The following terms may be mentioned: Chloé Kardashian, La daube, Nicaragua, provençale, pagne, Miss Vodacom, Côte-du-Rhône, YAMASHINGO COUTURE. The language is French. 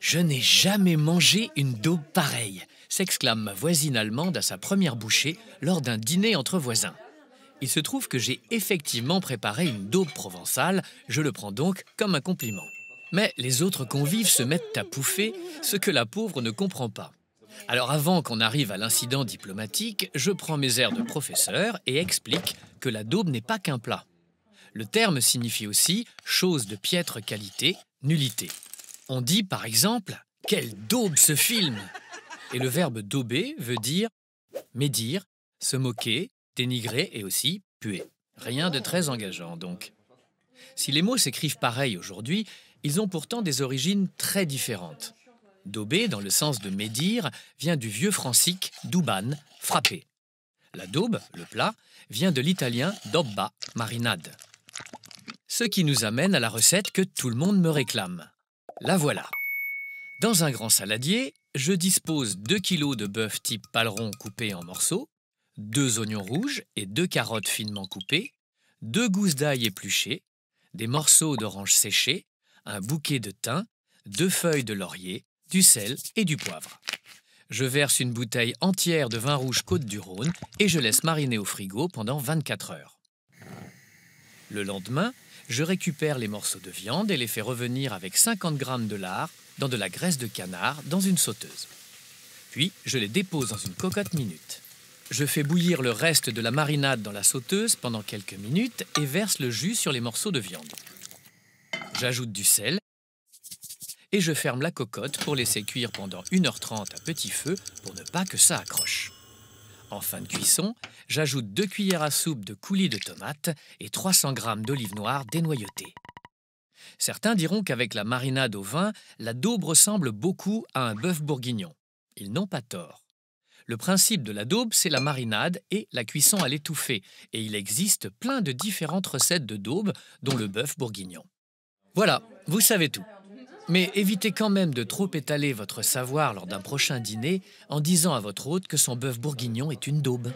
Je n'ai jamais mangé une daube pareille, s'exclame ma voisine allemande à sa première bouchée lors d'un dîner entre voisins. Il se trouve que j'ai effectivement préparé une daube provençale, je le prends donc comme un compliment. Mais les autres convives se mettent à pouffer, ce que la pauvre ne comprend pas. Alors avant qu'on arrive à l'incident diplomatique, je prends mes airs de professeur et explique que la daube n'est pas qu'un plat. Le terme signifie aussi « chose de piètre qualité, nullité ». On dit par exemple « quelle daube ce film !» Et le verbe « dauber » veut dire « médire », « se moquer », dénigrer et aussi puer. Rien de très engageant, donc. Si les mots s'écrivent pareil aujourd'hui, ils ont pourtant des origines très différentes. « Dauber », dans le sens de « médire », vient du vieux francique « douban », « frapper ». La daube, le plat, vient de l'italien « dobba », « marinade ». Ce qui nous amène à la recette que tout le monde me réclame. La voilà. Dans un grand saladier, je dispose 2 kg de bœuf type paleron coupé en morceaux, 2 oignons rouges et 2 carottes finement coupées, 2 gousses d'ail épluchées, des morceaux d'orange séchés, un bouquet de thym, 2 feuilles de laurier, du sel et du poivre. Je verse une bouteille entière de vin rouge Côte-du-Rhône et je laisse mariner au frigo pendant 24 heures. Le lendemain, je récupère les morceaux de viande et les fais revenir avec 50 g de lard dans de la graisse de canard dans une sauteuse. Puis, je les dépose dans une cocotte minute. Je fais bouillir le reste de la marinade dans la sauteuse pendant quelques minutes et verse le jus sur les morceaux de viande. J'ajoute du sel et je ferme la cocotte pour laisser cuire pendant 1h30 à petit feu pour ne pas que ça accroche. En fin de cuisson, j'ajoute 2 cuillères à soupe de coulis de tomates et 300 g d'olives noires dénoyautées. Certains diront qu'avec la marinade au vin, la daube ressemble beaucoup à un bœuf bourguignon. Ils n'ont pas tort. Le principe de la daube, c'est la marinade et la cuisson à l'étouffée. Et il existe plein de différentes recettes de daube, dont le bœuf bourguignon. Voilà, vous savez tout. Mais évitez quand même de trop étaler votre savoir lors d'un prochain dîner en disant à votre hôte que son bœuf bourguignon est une daube.